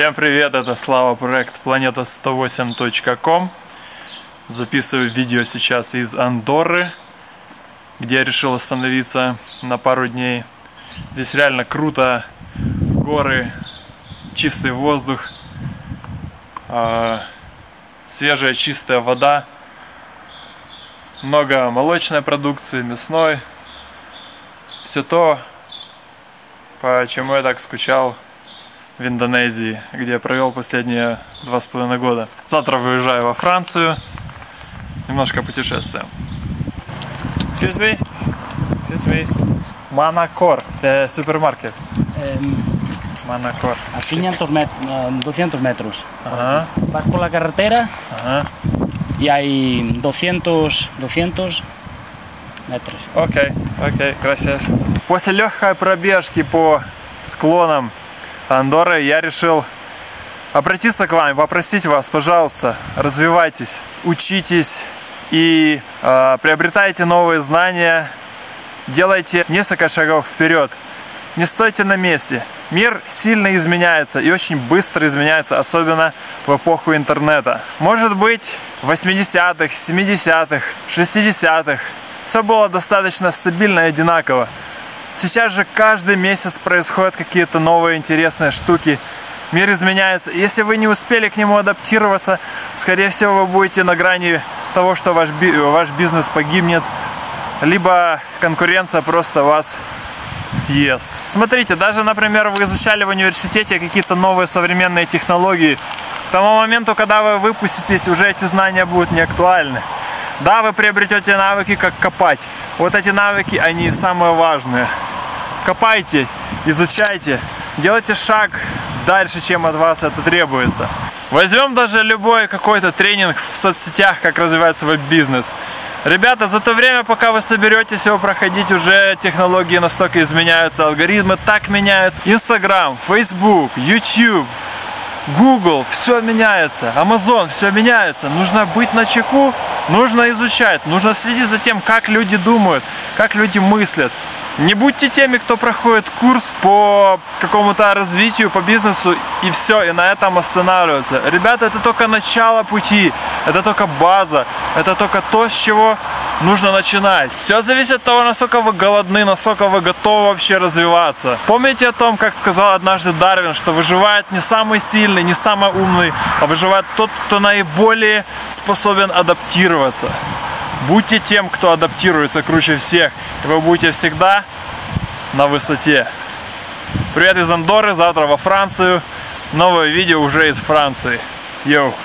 Всем привет, это Слава, проект Planeta108.com. Записываю видео сейчас из Андорры, где я решил остановиться на пару дней. Здесь реально круто, горы, чистый воздух, свежая чистая вода, много молочной продукции, мясной. Все то, почему я так скучал в Индонезии, где я провел последние 2,5 года. Завтра выезжаю во Францию, немножко путешествуем. Excuse me. Манакор, это супермаркет. Манакор. A 200 metros. Vas por la carretera y hay 200 metros. Окей, gracias. После легкой пробежки по склонам Андорры я решил обратиться к вам, попросить вас, пожалуйста, развивайтесь, учитесь и приобретайте новые знания, делайте несколько шагов вперед, не стойте на месте. Мир сильно изменяется и очень быстро изменяется, особенно в эпоху интернета. Может быть, в 80-х, 70-х, 60-х все было достаточно стабильно и одинаково. Сейчас же каждый месяц происходят какие-то новые интересные штуки. Мир изменяется. Если вы не успели к нему адаптироваться, скорее всего, вы будете на грани того, что ваш бизнес погибнет, либо конкуренция просто вас съест. Смотрите, даже, например, вы изучали в университете какие-то новые современные технологии. К тому моменту, когда вы выпуститесь, уже эти знания будут не актуальны. Да, вы приобретете навыки, как копать. Вот эти навыки, они самые важные. Копайте, изучайте, делайте шаг дальше, чем от вас это требуется. Возьмем даже любой какой-то тренинг в соцсетях, как развивать свой бизнес. Ребята, за то время, пока вы соберетесь его проходить, уже технологии настолько изменяются, алгоритмы так меняются. Инстаграм, Фейсбук, Ютуб, Google, все меняется, Amazon, все меняется. Нужно быть начеку, нужно изучать, нужно следить за тем, как люди думают, как люди мыслят. Не будьте теми, кто проходит курс по какому-то развитию, по бизнесу, и все, и на этом останавливаются. Ребята, это только начало пути, это только база, это только то, с чего нужно начинать. Все зависит от того, насколько вы голодны, насколько вы готовы вообще развиваться. Помните о том, как сказал однажды Дарвин, что выживает не самый сильный, не самый умный, а выживает тот, кто наиболее способен адаптироваться. Будьте тем, кто адаптируется круче всех, и вы будете всегда на высоте. Привет из Андорры, завтра во Францию. Новое видео уже из Франции. Йоу!